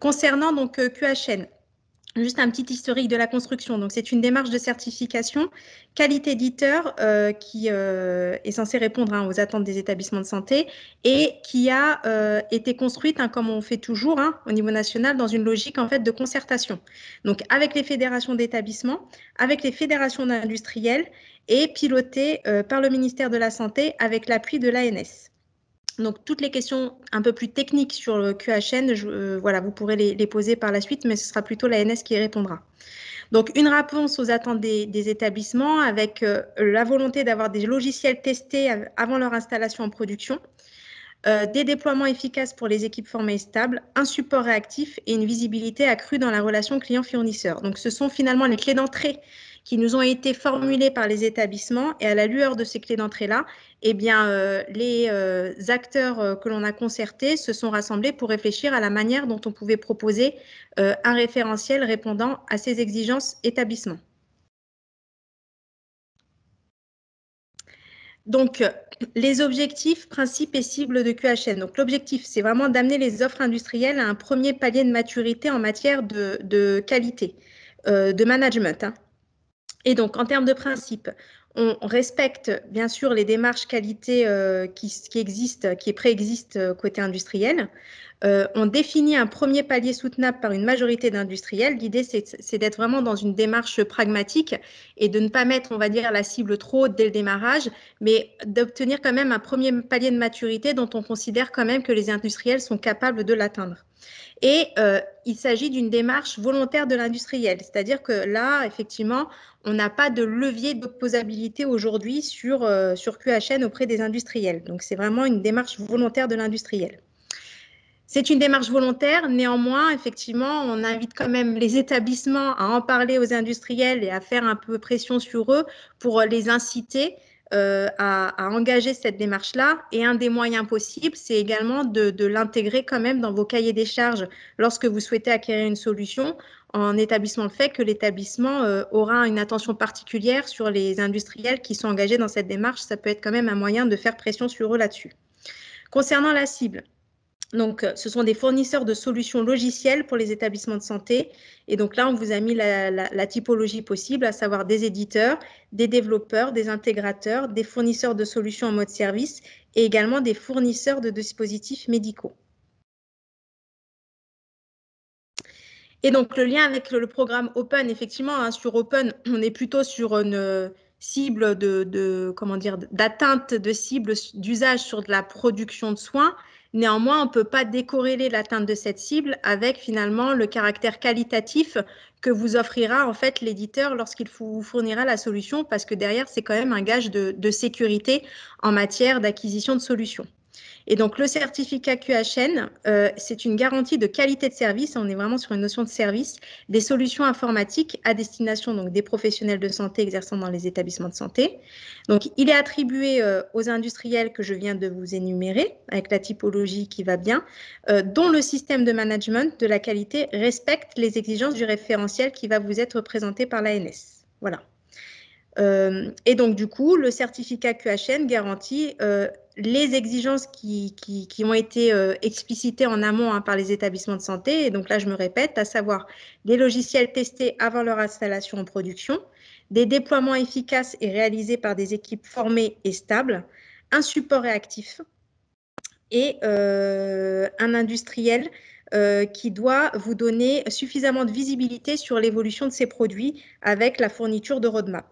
Concernant donc QHN, juste un petit historique de la construction. Donc, c'est une démarche de certification qualité éditeur qui est censée répondre aux attentes des établissements de santé et qui a été construite, comme on fait toujours au niveau national, dans une logique de concertation. Donc, avec les fédérations d'établissements, avec les fédérations industrielles et pilotée par le ministère de la Santé avec l'appui de l'ANS. Donc, toutes les questions un peu plus techniques sur le QHN, voilà, vous pourrez les poser par la suite, mais ce sera plutôt l'ANS qui répondra. Donc, une réponse aux attentes des établissements avec la volonté d'avoir des logiciels testés avant leur installation en production, des déploiements efficaces pour les équipes formées et stables, un support réactif et une visibilité accrue dans la relation client-fournisseur. Donc, ce sont finalement les clés d'entrée qui nous ont été formulées par les établissements. Et à la lueur de ces clés d'entrée-là, eh bien, les acteurs que l'on a concertés se sont rassemblés pour réfléchir à la manière dont on pouvait proposer un référentiel répondant à ces exigences établissements. Donc, les objectifs, principes et cibles de QHN. Donc, l'objectif, c'est vraiment d'amener les offres industrielles à un premier palier de maturité en matière de qualité, de management. Et donc, en termes de principe, on respecte bien sûr les démarches qualité qui existent, qui préexistent côté industriel. On définit un premier palier soutenable par une majorité d'industriels. L'idée, c'est d'être vraiment dans une démarche pragmatique et de ne pas mettre, on va dire, la cible trop haute dès le démarrage, mais d'obtenir quand même un premier palier de maturité dont on considère quand même que les industriels sont capables de l'atteindre. Et il s'agit d'une démarche volontaire de l'industriel, c'est-à-dire que là, effectivement, on n'a pas de levier d'opposabilité aujourd'hui sur QHN auprès des industriels. Donc, c'est vraiment une démarche volontaire de l'industriel. C'est une démarche volontaire, néanmoins, effectivement, on invite quand même les établissements à en parler aux industriels et à faire un peu pression sur eux pour les inciter à engager cette démarche-là. Et un des moyens possibles, c'est également de l'intégrer quand même dans vos cahiers des charges lorsque vous souhaitez acquérir une solution, en établissant le fait que l'établissement aura une attention particulière sur les industriels qui sont engagés dans cette démarche. Ça peut être quand même un moyen de faire pression sur eux là-dessus. Concernant la cible, donc, ce sont des fournisseurs de solutions logicielles pour les établissements de santé. Et donc là, on vous a mis la typologie possible, à savoir des éditeurs, des développeurs, des intégrateurs, des fournisseurs de solutions en mode service et également des fournisseurs de dispositifs médicaux. Et donc, le lien avec le programme Open, effectivement, sur Open, on est plutôt sur une cible d'atteinte de cibles d'usage sur de la production de soins. Néanmoins, on ne peut pas décorréler l'atteinte de cette cible avec finalement le caractère qualitatif que vous offrira en fait l'éditeur lorsqu'il vous fournira la solution, parce que derrière, c'est quand même un gage de sécurité en matière d'acquisition de solutions. Et donc, le certificat QHN, c'est une garantie de qualité de service, on est vraiment sur une notion de service, des solutions informatiques à destination donc, des professionnels de santé exerçant dans les établissements de santé. Donc, il est attribué aux industriels que je viens de vous énumérer, avec la typologie qui va bien, dont le système de management de la qualité respecte les exigences du référentiel qui va vous être présenté par l'ANS. Voilà. Et donc, du coup, le certificat QHN garantit les exigences qui ont été explicitées en amont par les établissements de santé. Et donc là, je me répète, à savoir des logiciels testés avant leur installation en production, des déploiements efficaces et réalisés par des équipes formées et stables, un support réactif et un industriel qui doit vous donner suffisamment de visibilité sur l'évolution de ses produits avec la fourniture de roadmap.